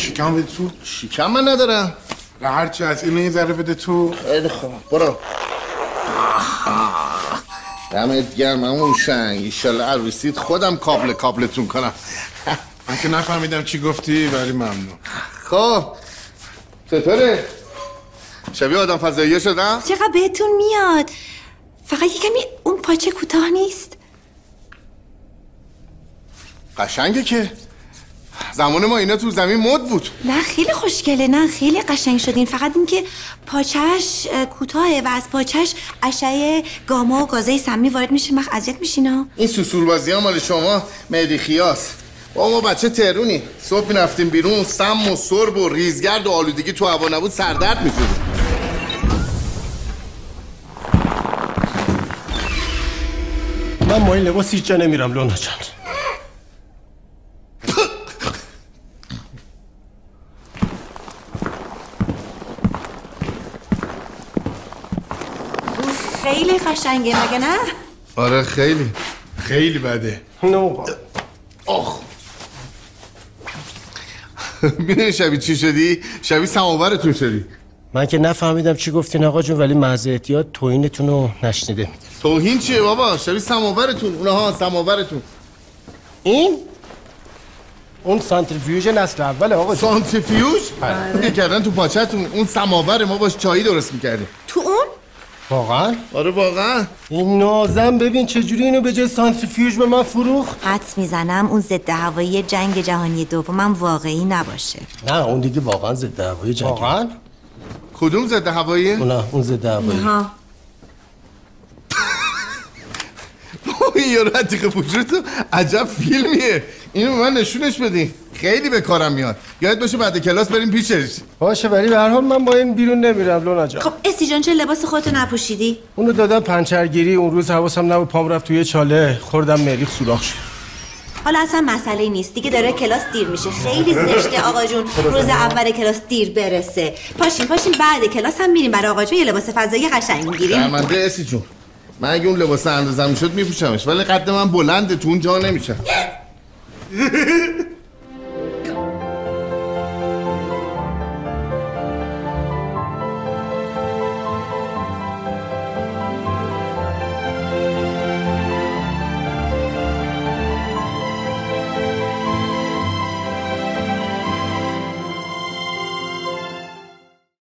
شکم بده تو. شکم من ندارم. هرچی از اینو یه ذره بده تو. خیلی خوب برو. دمت گرم همون شنگ. ایشالله عروسیت خودم کابلتون کنم. من که نفهمیدم چی گفتی ولی ممنون. خب چطوره؟ شبیه آدم فضاییه شدم؟ چقدر بهتون میاد. فقط یه کمی اون پاچه کوتاه نیست. قشنگه که زمان ما اینا تو زمین مد بود. نه خیلی خوشگله، نه خیلی قشنگ شدین. فقط اینکه پاچهش کوتاهه و از پاچهش اشعه گاما و گازای سمی وارد میشه. مخ اذیت میشینا. این سوسولبازی‌ها مال شما مهدیخیاس. ما بچه تهرونی. صبح می‌رفتیم بیرون سم و سرب و ریزگرد و آلودگی تو هوا نبود سردرد می‌خوردیم. من با این لباس هیچ جا نمیرم لونا جان. خیلی قشنگه مگه نه؟ آره خیلی خیلی بده. نه آخ میدونی شبیه چی شدی؟ شبیه سماورتون شدی. من که نفهمیدم چی گفتین آقا جون ولی محض احتیاط توهینتون رو نشنیده. توهین چیه بابا؟ شبیه سماورتون. اونها سماورتون. این؟ اون سانتریفیوژ نسل اوله آقا جون. سانتریفیوژ؟ آره کردن تو پاچه‌تون. اون سماور ما باش چایی درست می‌کردیم. تو اون؟ واقعا؟ آره واقعا. این نازم ببین چجوری اینو به جای سانتریفیوژ به من فروخت. حدس میزنم اون ضد هوایی جنگ جهانی دومم واقعی نباشه. نه اون دیگه واقعا ضد هوایی جنگ. واقعا؟ کدوم ضد هوایی؟ نه اون ضد هوایی. ها. این یارو عتیق پوشتو عجب فیلمیه. اینو من نشونش بدین. خیلی به کارم میاد. یاد باشه بعد کلاس بریم پیشش. باشه ولی به هر حال من با این بیرون نمیرم لونا جان. خب اسی جان چه لباس خودتو نپوشیدی؟ اونو دادم پنچرگیری. اون روز حواسم نبود پام رفت توی چاله. خوردم مریخ سوراخ شد. حالا اصلا مسئله نیست دیگه. داره کلاس دیر میشه. خیلی زشته آقا جون روز اول کلاس دیر برسه. پاشین بعد کلاس هم میریم برای آقا جون یه لباس فضایی قشنگ میگیریم. درمنده اسی جون. من اگه اون لباس اندازم میشد میپوشمش ولی قد من بلنده تو اون جا نمیشه.